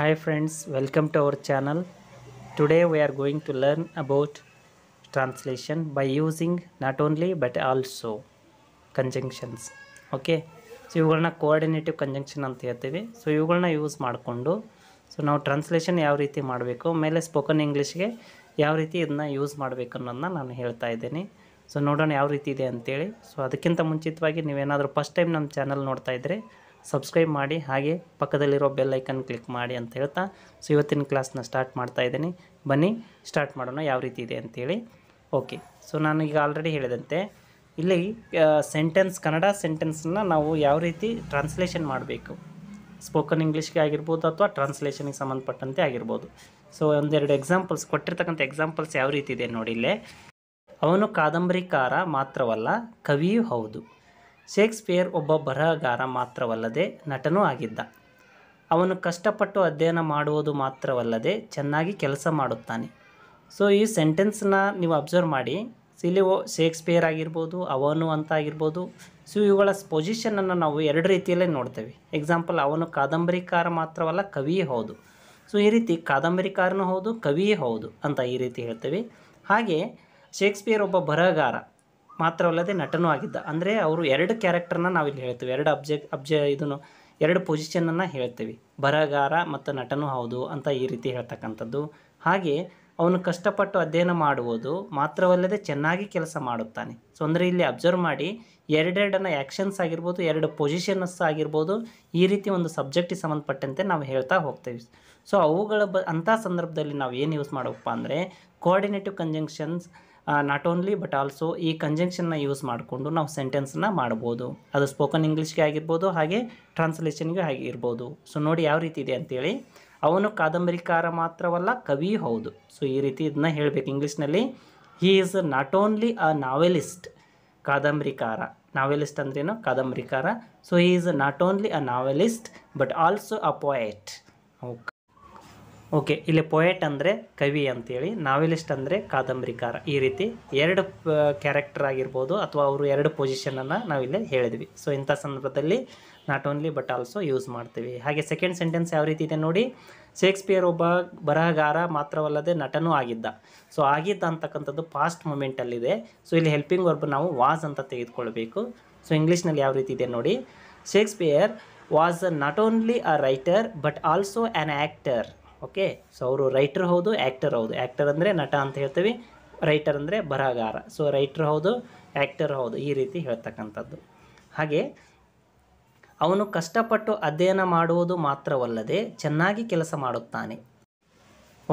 Hi friends, welcome to our channel. Today we are going to learn about translation by using not only but also conjunctions. Okay, so ಇವುಗಳನ್ನ ಕೋಆರ್ಡಿನೇಟಿವ್ conjunction ಅಂತ ಹೇಳ್ತೀವಿ. So ಇವುಗಳನ್ನ use ಮಾಡಿಕೊಂಡು so ನಾವು translation ಯಾವ ರೀತಿ ಮಾಡಬೇಕು, ಮೇಲೆ ಸ್ಪೋಕನ್ ಇಂಗ್ಲೀಷ್ಗೆ ಯಾವ ರೀತಿ ಇದನ್ನ ಯೂಸ್ ಮಾಡಬೇಕು ಅನ್ನೋದನ್ನ ನಾನು ಹೇಳ್ತಾ ಇದ್ದೀನಿ. ಸೊ ನೋಡೋಣ ಯಾವ ರೀತಿ ಇದೆ ಅಂತೇಳಿ. ಸೊ ಅದಕ್ಕಿಂತ ಮುಂಚಿತವಾಗಿ ನೀವೇನಾದರೂ ಫಸ್ಟ್ ಟೈಮ್ ನಮ್ಮ ಚಾನಲ್ ನೋಡ್ತಾ ಇದ್ದರೆ ಸಬ್ಸ್ಕ್ರೈಬ್ ಮಾಡಿ, ಹಾಗೆ ಪಕ್ಕದಲ್ಲಿರೋ ಬೆಲ್ ಐಕನ್ ಕ್ಲಿಕ್ ಮಾಡಿ ಅಂತ ಹೇಳ್ತಾ ಸೊ ಇವತ್ತಿನ ಕ್ಲಾಸ್ನ ಸ್ಟಾರ್ಟ್ ಮಾಡ್ತಾ ಇದ್ದೀನಿ. ಬನ್ನಿ ಸ್ಟಾರ್ಟ್ ಮಾಡೋಣ ಯಾವ ರೀತಿ ಇದೆ ಅಂತೇಳಿ. ಓಕೆ, ಸೊ ನಾನು ಈಗ ಆಲ್ರೆಡಿ ಹೇಳಿದಂತೆ ಇಲ್ಲಿ ಸೆಂಟೆನ್ಸ್, ಕನ್ನಡ ಸೆಂಟೆನ್ಸನ್ನ ನಾವು ಯಾವ ರೀತಿ ಟ್ರಾನ್ಸ್ಲೇಷನ್ ಮಾಡಬೇಕು, ಸ್ಪೋಕನ್ ಇಂಗ್ಲೀಷ್ಗೆ ಆಗಿರ್ಬೋದು ಅಥವಾ ಟ್ರಾನ್ಸ್ಲೇಷನಿಗೆ ಸಂಬಂಧಪಟ್ಟಂತೆ ಆಗಿರ್ಬೋದು. ಸೊ ಒಂದೆರಡು ಎಕ್ಸಾಂಪಲ್ಸ್ ಕೊಟ್ಟಿರ್ತಕ್ಕಂಥ ಎಕ್ಸಾಂಪಲ್ಸ್ ಯಾವ ರೀತಿ ಇದೆ ನೋಡಿ ಇಲ್ಲೇ. ಅವನು ಕಾದಂಬರಿಕಾರ ಮಾತ್ರವಲ್ಲ, ಕವಿಯೂ ಹೌದು. ಶೇಕ್ಸ್ಪಿಯರ್ ಒಬ್ಬ ಬರಹಗಾರ ಮಾತ್ರವಲ್ಲದೆ ನಟನೂ ಆಗಿದ್ದ. ಅವನು ಕಷ್ಟಪಟ್ಟು ಅಧ್ಯಯನ ಮಾಡುವುದು ಮಾತ್ರವಲ್ಲದೆ ಚೆನ್ನಾಗಿ ಕೆಲಸ ಮಾಡುತ್ತಾನೆ. ಸೊ ಈ ಸೆಂಟೆನ್ಸ್ನ ನೀವು ಅಬ್ಸರ್ವ್ ಮಾಡಿ. ಇಲ್ಲಿ ಶೇಕ್ಸ್ಪಿಯರ್ ಆಗಿರ್ಬೋದು, ಅವನು ಅಂತ ಆಗಿರ್ಬೋದು. ಸೊ ಇವುಗಳ ಪೊಸಿಷನನ್ನು ನಾವು ಎರಡು ರೀತಿಯಲ್ಲೇ ನೋಡ್ತೇವೆ. ಎಕ್ಸಾಂಪಲ್, ಅವನು ಕಾದಂಬರಿಕಾರ ಮಾತ್ರವಲ್ಲ ಕವಿಯೇ ಹೌದು. ಸೊ ಈ ರೀತಿ ಕಾದಂಬರಿಕಾರನೂ ಹೌದು, ಕವಿಯೇ ಹೌದು ಅಂತ ಈ ರೀತಿ ಹೇಳ್ತೇವೆ. ಹಾಗೆ ಶೇಕ್ಸ್ಪಿಯರ್ ಒಬ್ಬ ಬರಹಗಾರ ಮಾತ್ರವಲ್ಲದೆ ನಟನೂ ಆಗಿದ್ದ ಅಂದರೆ ಅವರು ಎರಡು ಕ್ಯಾರೆಕ್ಟರ್ನ ನಾವಿಲ್ಲಿ ಹೇಳ್ತೀವಿ, ಎರಡು ಎರಡು ಪೊಸಿಷನನ್ನು ಹೇಳ್ತೀವಿ. ಬರಹಗಾರ ಮತ್ತು ನಟನೂ ಹೌದು ಅಂತ ಈ ರೀತಿ ಹೇಳ್ತಕ್ಕಂಥದ್ದು. ಹಾಗೆ ಅವನು ಕಷ್ಟಪಟ್ಟು ಅಧ್ಯಯನ ಮಾಡುವುದು ಮಾತ್ರವಲ್ಲದೆ ಚೆನ್ನಾಗಿ ಕೆಲಸ ಮಾಡುತ್ತಾನೆ. ಸೊ ಅಂದರೆ ಇಲ್ಲಿ ಅಬ್ಸರ್ವ್ ಮಾಡಿ, ಎರಡೆರಡನ್ನು ಆ್ಯಕ್ಷನ್ಸ್ ಆಗಿರ್ಬೋದು, ಎರಡು ಪೊಸಿಷನ್ಸ್ ಆಗಿರ್ಬೋದು, ಈ ರೀತಿ ಒಂದು ಸಬ್ಜೆಕ್ಟಿಗೆ ಸಂಬಂಧಪಟ್ಟಂತೆ ನಾವು ಹೇಳ್ತಾ ಹೋಗ್ತೇವೆ. ಸೊ ಅವುಗಳ ಅಂಥ ಸಂದರ್ಭದಲ್ಲಿ ನಾವು ಏನು ಯೂಸ್ ಮಾಡೋಪ್ಪ ಅಂದರೆ coordinative conjunctions, not only but also ಈ ಕಂಜಂಕ್ಷನ್ನ ಯೂಸ್ ಮಾಡಿಕೊಂಡು ನಾವು ಸೆಂಟೆನ್ಸನ್ನ ಮಾಡ್ಬೋದು. ಅದು ಸ್ಪೋಕನ್ ಇಂಗ್ಲೀಷ್ಗೆ ಆಗಿರ್ಬೋದು, ಹಾಗೆ ಟ್ರಾನ್ಸ್ಲೇಷನ್ಗೆ ಆಗಿರ್ಬೋದು. ಸೊ ನೋಡಿ ಯಾವ ರೀತಿ ಇದೆ ಅಂತೇಳಿ. ಅವನು ಕಾದಂಬರಿಕಾರ ಮಾತ್ರವಲ್ಲ ಕವಿ ಹೌದು. ಸೊ ಈ ರೀತಿ ಇದನ್ನ ಹೇಳಬೇಕು ಇಂಗ್ಲೀಷ್ನಲ್ಲಿ. He is not only a novelist, ಕಾದಂಬರಿಕಾರ, ನಾವೆಲಿಸ್ಟ್ ಅಂದ್ರೇನು ಕಾದಂಬರಿಕಾರ. So he is not only a novelist but also a poet. Okay, ಇಲ್ಲಿ ಪೊಯೆಟ್ ಅಂದರೆ ಕವಿ ಅಂತೇಳಿ, ನಾವೆಲಿಸ್ಟ್ ಅಂದರೆ ಕಾದಂಬರಿಕಾರ. ಈ ರೀತಿ ಎರಡು ಕ್ಯಾರೆಕ್ಟರ್ ಆಗಿರ್ಬೋದು ಅಥವಾ ಅವರು ಎರಡು ಪೊಸಿಷನನ್ನು ನಾವಿಲ್ಲಿ ಹೇಳಿದ್ವಿ. ಸೊ ಇಂಥ ಸಂದರ್ಭದಲ್ಲಿ not only but also use ಮಾಡ್ತೀವಿ. ಹಾಗೆ ಸೆಕೆಂಡ್ ಸೆಂಟೆನ್ಸ್ ಯಾವ ರೀತಿ ಇದೆ ನೋಡಿ. ಶೇಕ್ಸ್ಪಿಯರ್ ಒಬ್ಬ ಬರಹಗಾರ ಮಾತ್ರವಲ್ಲದೆ ನಟನೂ ಆಗಿದ್ದ. ಸೊ ಆಗಿದ್ದ ಅಂತಕ್ಕಂಥದ್ದು ಪಾಸ್ಟ್ ಮೂಮೆಂಟಲ್ಲಿದೆ. ಸೊ ಇಲ್ಲಿ ಹೆಲ್ಪಿಂಗ್ ವರ್ಬ್ ನಾವು ವಾಸ್ ಅಂತ ತೆಗೆದುಕೊಳ್ಬೇಕು. ಸೊ ಇಂಗ್ಲೀಷ್ನಲ್ಲಿ ಯಾವ ರೀತಿ ಇದೆ ನೋಡಿ. Shakespeare was not only a writer but also an actor. Okay, so ಅವರು ರೈಟರ್ ಹೌದು, ಆ್ಯಕ್ಟರ್ ಹೌದು. ಆ್ಯಕ್ಟರ್ ಅಂದರೆ ನಟ ಅಂತ ಹೇಳ್ತೀವಿ, ರೈಟರ್ ಅಂದರೆ ಬರಹಗಾರ. ಸೊ ರೈಟರ್ ಹೌದು, ಆ್ಯಕ್ಟರ್ ಹೌದು, ಈ ರೀತಿ ಹೇಳ್ತಕ್ಕಂಥದ್ದು. ಹಾಗೆ ಅವನು ಕಷ್ಟಪಟ್ಟು ಅಧ್ಯಯನ ಮಾಡುವುದು ಮಾತ್ರವಲ್ಲದೆ ಚೆನ್ನಾಗಿ ಕೆಲಸ ಮಾಡುತ್ತಾನೆ.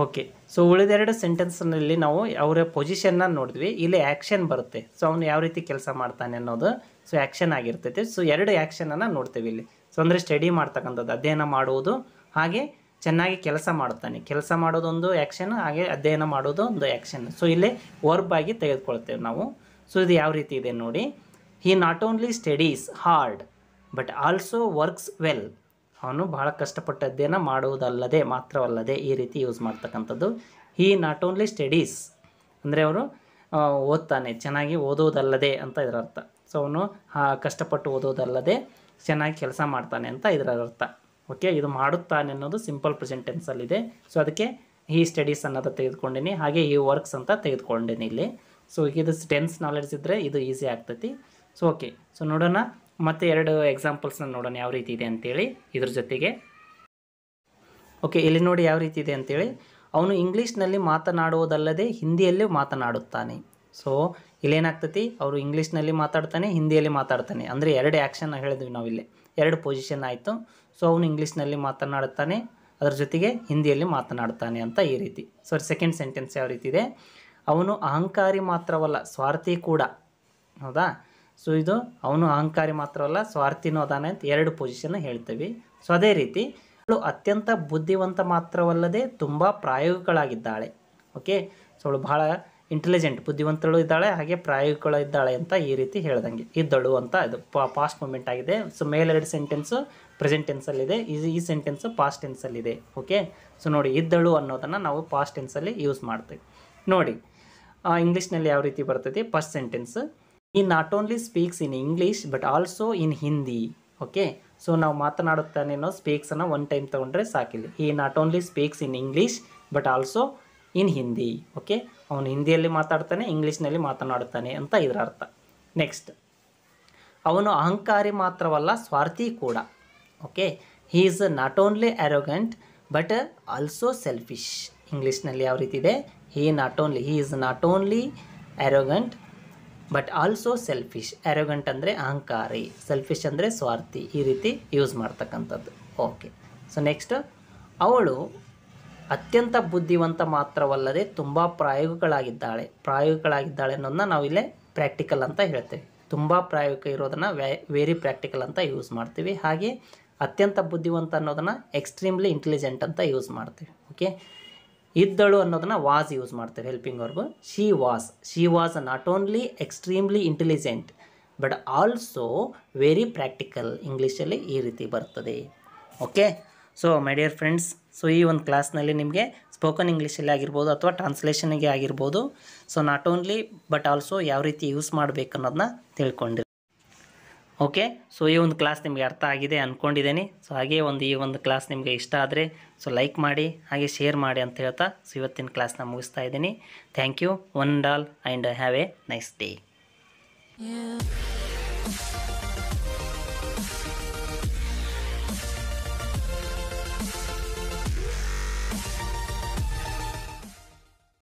ಓಕೆ, ಸೊ ಉಳಿದೆರಡು ಸೆಂಟೆನ್ಸ್ನಲ್ಲಿ ನಾವು ಅವರ ಪೊಸಿಷನ್ನ ನೋಡಿದ್ವಿ, ಇಲ್ಲಿ ಆ್ಯಕ್ಷನ್ ಬರುತ್ತೆ. ಸೊ ಅವನು ಯಾವ ರೀತಿ ಕೆಲಸ ಮಾಡ್ತಾನೆ ಅನ್ನೋದು ಸೊ ಆ್ಯಕ್ಷನ್ ಆಗಿರ್ತೈತೆ. ಸೊ ಎರಡು ಆ್ಯಕ್ಷನನ್ನು ನೋಡ್ತೀವಿ ಇಲ್ಲಿ. ಸೊ ಅಂದರೆ ಸ್ಟಡಿ ಮಾಡ್ತಕ್ಕಂಥದ್ದು, ಅಧ್ಯಯನ ಮಾಡುವುದು, ಹಾಗೆ ಚೆನ್ನಾಗಿ ಕೆಲಸ ಮಾಡುತ್ತಾನೆ. ಕೆಲಸ ಮಾಡೋದೊಂದು ಆ್ಯಕ್ಷನ್, ಹಾಗೆ ಅಧ್ಯಯನ ಮಾಡೋದು ಒಂದು ಆ್ಯಕ್ಷನ್. ಸೊ ಇಲ್ಲಿ ವರ್ಬ್ ಆಗಿ ತೆಗೆದುಕೊಳ್ತೇವೆ ನಾವು. ಸೊ ಇದು ಯಾವ ರೀತಿ ಇದೆ ನೋಡಿ. He not only studies hard but also works well. ಅವನು ಬಹಳ ಕಷ್ಟಪಟ್ಟು ಅಧ್ಯಯನ ಮಾಡುವುದಲ್ಲದೆ ಮಾತ್ರವಲ್ಲದೆ ಈ ರೀತಿ ಯೂಸ್ ಮಾಡ್ತಕ್ಕಂಥದ್ದು. ಹಿ ನಾಟ್ ಓನ್ಲಿ ಸ್ಟಡೀಸ್ ಅಂದರೆ ಅವರು ಓದ್ತಾನೆ, ಚೆನ್ನಾಗಿ ಓದೋದಲ್ಲದೆ ಅಂತ ಇದರ ಅರ್ಥ. ಸೊ ಅವನು ಕಷ್ಟಪಟ್ಟು ಓದೋದಲ್ಲದೆ ಚೆನ್ನಾಗಿ ಕೆಲಸ ಮಾಡ್ತಾನೆ ಅಂತ ಇದರ ಅರ್ಥ. ಓಕೆ, ಇದು ಮಾಡುತ್ತಾನೆ ಅನ್ನೋದು ಸಿಂಪಲ್ ಪ್ರೆಸೆಂಟ್ ಟೆನ್ಸಲ್ಲಿದೆ. ಸೊ ಅದಕ್ಕೆ ಈ ಸ್ಟಡೀಸ್ ಅನ್ನೋದು ತೆಗೆದುಕೊಂಡಿನಿ, ಹಾಗೆ ಈ ವರ್ಕ್ಸ್ ಅಂತ ತೆಗೆದುಕೊಂಡಿನಿ ಇಲ್ಲಿ. ಸೊ ಇದು ಟೆನ್ಸ್ ನಾಲೆಡ್ಜ್ ಇದ್ದರೆ ಇದು ಈಸಿ ಆಗ್ತೈತಿ. ಸೊ ಓಕೆ, ಸೊ ನೋಡೋಣ ಮತ್ತೆ ಎರಡು ಎಕ್ಸಾಂಪಲ್ಸ್ನ ನೋಡೋಣ ಯಾವ ರೀತಿ ಇದೆ ಅಂತೇಳಿ ಇದ್ರ ಜೊತೆಗೆ. ಓಕೆ, ಇಲ್ಲಿ ನೋಡಿ ಯಾವ ರೀತಿ ಇದೆ ಅಂತೇಳಿ. ಅವನು ಇಂಗ್ಲೀಷ್ನಲ್ಲಿ ಮಾತನಾಡುವುದಲ್ಲದೆ ಹಿಂದಿಯಲ್ಲೂ ಮಾತನಾಡುತ್ತಾನೆ. ಸೊ ಇಲ್ಲೇನಾಗ್ತೈತಿ, ಅವರು ಇಂಗ್ಲೀಷ್ನಲ್ಲಿ ಮಾತಾಡ್ತಾನೆ, ಹಿಂದಿಯಲ್ಲಿ ಮಾತಾಡ್ತಾನೆ. ಅಂದರೆ ಎರಡು ಆ್ಯಕ್ಷನ್ ಹೇಳಿದ್ವಿ ನಾವಿಲ್ಲಿ, ಎರಡು ಪೊಸಿಷನ್ ಆಯಿತು. ಸೊ ಅವನು ಇಂಗ್ಲೀಷ್ನಲ್ಲಿ ಮಾತನಾಡುತ್ತಾನೆ, ಅದರ ಜೊತೆಗೆ ಹಿಂದಿಯಲ್ಲಿ ಮಾತನಾಡ್ತಾನೆ ಅಂತ ಈ ರೀತಿ. ಸೊ ಸೆಕೆಂಡ್ ಸೆಂಟೆನ್ಸ್ ಯಾವ ರೀತಿ ಇದೆ. ಅವನು ಅಹಂಕಾರಿ ಮಾತ್ರವಲ್ಲ ಸ್ವಾರ್ಥಿ ಕೂಡ. ಹೌದಾ, ಸೊ ಇದು ಅವನು ಅಹಂಕಾರಿ ಮಾತ್ರವಲ್ಲ ಸ್ವಾರ್ಥಿನೂ ಅದಾನೆ ಅಂತ ಎರಡು ಪೊಸಿಷನ್ ಹೇಳ್ತೀವಿ. ಸೊ ಅದೇ ರೀತಿ ಅವಳು ಅತ್ಯಂತ ಬುದ್ಧಿವಂತ ಮಾತ್ರವಲ್ಲದೆ ತುಂಬ ಪ್ರಾಯೋಗಿಕಳಾಗಿದ್ದಾಳೆ. ಓಕೆ, ಸೊ ಅವಳು ಬಹಳ ಇಂಟೆಲಿಜೆಂಟ್, ಬುದ್ಧಿವಂತಳು ಇದ್ದಾಳೆ, ಹಾಗೆ ಪ್ರಾಯೋಗಿಕಳು ಇದ್ದಾಳೆ ಅಂತ ಈ ರೀತಿ ಹೇಳ್ದಂಗೆ. ಇದ್ದಳು ಅಂತ ಇದು ಪಾಸ್ಟ್ ಮೂಮೆಂಟ್ ಆಗಿದೆ. ಸೊ ಮೇಲೆರಡು ಸೆಂಟೆನ್ಸು ಪ್ರೆಸೆಂಟ್ ಟೆನ್ಸಲ್ಲಿದೆ, ಈ ಸೆಂಟೆನ್ಸು ಪಾಸ್ಟ್ ಟೆನ್ಸಲ್ಲಿದೆ. ಓಕೆ, ಸೊ ನೋಡಿ ಇದ್ದಳು ಅನ್ನೋದನ್ನು ನಾವು ಪಾಸ್ಟ್ ಟೆನ್ಸಲ್ಲಿ ಯೂಸ್ ಮಾಡ್ತೀವಿ. ನೋಡಿ ಇಂಗ್ಲೀಷ್ನಲ್ಲಿ ಯಾವ ರೀತಿ ಬರ್ತೈತಿ first sentence. He not only speaks in English but also in Hindi. Okay, so ನಾವು ಮಾತನಾಡುತ್ತಾನೇನೋ ಸ್ಪೀಕ್ಸನ್ನು ಒನ್ ಟೈಮ್ ತೊಗೊಂಡ್ರೆ ಸಾಕಿಲ್ಲ. He not only speaks in English but also in Hindi. Okay, ಅವನು ಹಿಂದಿಯಲ್ಲಿ ಮಾತಾಡ್ತಾನೆ, ಇಂಗ್ಲೀಷ್ನಲ್ಲಿ ಮಾತನಾಡುತ್ತಾನೆ ಅಂತ ಇದರ ಅರ್ಥ. ನೆಕ್ಸ್ಟ್, ಅವನು ಅಹಂಕಾರಿ ಮಾತ್ರವಲ್ಲ ಸ್ವಾರ್ಥಿ ಕೂಡ. Okay, he is not only arrogant but also selfish. ಇಂಗ್ಲೀಷ್ನಲ್ಲಿ ಯಾವ ರೀತಿ ಇದೆ? He is not only arrogant but also selfish. Arrogant ಅಂದರೆ ಅಹಂಕಾರಿ, ಸೆಲ್ಫಿಶ್ ಅಂದರೆ ಸ್ವಾರ್ಥಿ. ಈ ರೀತಿ ಯೂಸ್ ಮಾಡ್ತಕ್ಕಂಥದ್ದು. ಓಕೆ, ಸೊ ನೆಕ್ಸ್ಟ್, ಅವಳು ಅತ್ಯಂತ ಬುದ್ಧಿವಂತ ಮಾತ್ರವಲ್ಲದೆ ತುಂಬ ಪ್ರಾಯೋಗಿಕಳಾಗಿದ್ದಾಳೆ ಅನ್ನೋದನ್ನ ನಾವಿಲ್ಲೇ ಪ್ರಾಕ್ಟಿಕಲ್ ಅಂತ ಹೇಳ್ತೇವೆ. ತುಂಬ ಪ್ರಾಯೋಗಿಕ ಇರೋದನ್ನು ವೆರಿ ಪ್ರಾಕ್ಟಿಕಲ್ ಅಂತ ಯೂಸ್ ಮಾಡ್ತೀವಿ. ಹಾಗೆ ಅತ್ಯಂತ ಬುದ್ಧಿವಂತ ಅನ್ನೋದನ್ನು ಎಕ್ಸ್ಟ್ರೀಮ್ಲಿ ಇಂಟೆಲಿಜೆಂಟ್ ಅಂತ ಯೂಸ್ ಮಾಡ್ತೀವಿ. ಓಕೆ, ಇದ್ದಳು ಅನ್ನೋದನ್ನು ವಾಸ್ ಯೂಸ್ ಮಾಡ್ತೇವೆ helping verb. She was not only extremely intelligent but also very practical. ಇಂಗ್ಲೀಷಲ್ಲಿ ಈ ರೀತಿ ಬರ್ತದೆ. Okay, so my dear friends, so ಈ ಒಂದು ಕ್ಲಾಸ್ನಲ್ಲಿ ನಿಮಗೆ ಸ್ಪೋಕನ್ ಇಂಗ್ಲೀಷಲ್ಲಿ ಆಗಿರ್ಬೋದು ಅಥವಾ ಟ್ರಾನ್ಸ್ಲೇಷನ್ಗೆ ಆಗಿರ್ಬೋದು, so not only but also ಯಾವ ರೀತಿ ಯೂಸ್ ಮಾಡಬೇಕು ಅನ್ನೋದನ್ನ ತಿಳ್ಕೊಂಡಿರಿ. ಓಕೆ, ಸೊ ಈ ಒಂದು ಕ್ಲಾಸ್ ನಿಮಗೆ ಅರ್ಥ ಆಗಿದೆ ಅಂದ್ಕೊಂಡಿದ್ದೀನಿ. ಸೊ ಹಾಗೆ ಈ ಒಂದು ಕ್ಲಾಸ್ ನಿಮಗೆ ಇಷ್ಟ ಆದರೆ ಸೊ ಲೈಕ್ ಮಾಡಿ, ಹಾಗೆ ಶೇರ್ ಮಾಡಿ ಅಂತ ಹೇಳ್ತಾ ಸೊ ಇವತ್ತಿನ ಕ್ಲಾಸ್ನ ಮುಗಿಸ್ತಾ ಇದ್ದೀನಿ. Thank you one and all and have a nice day.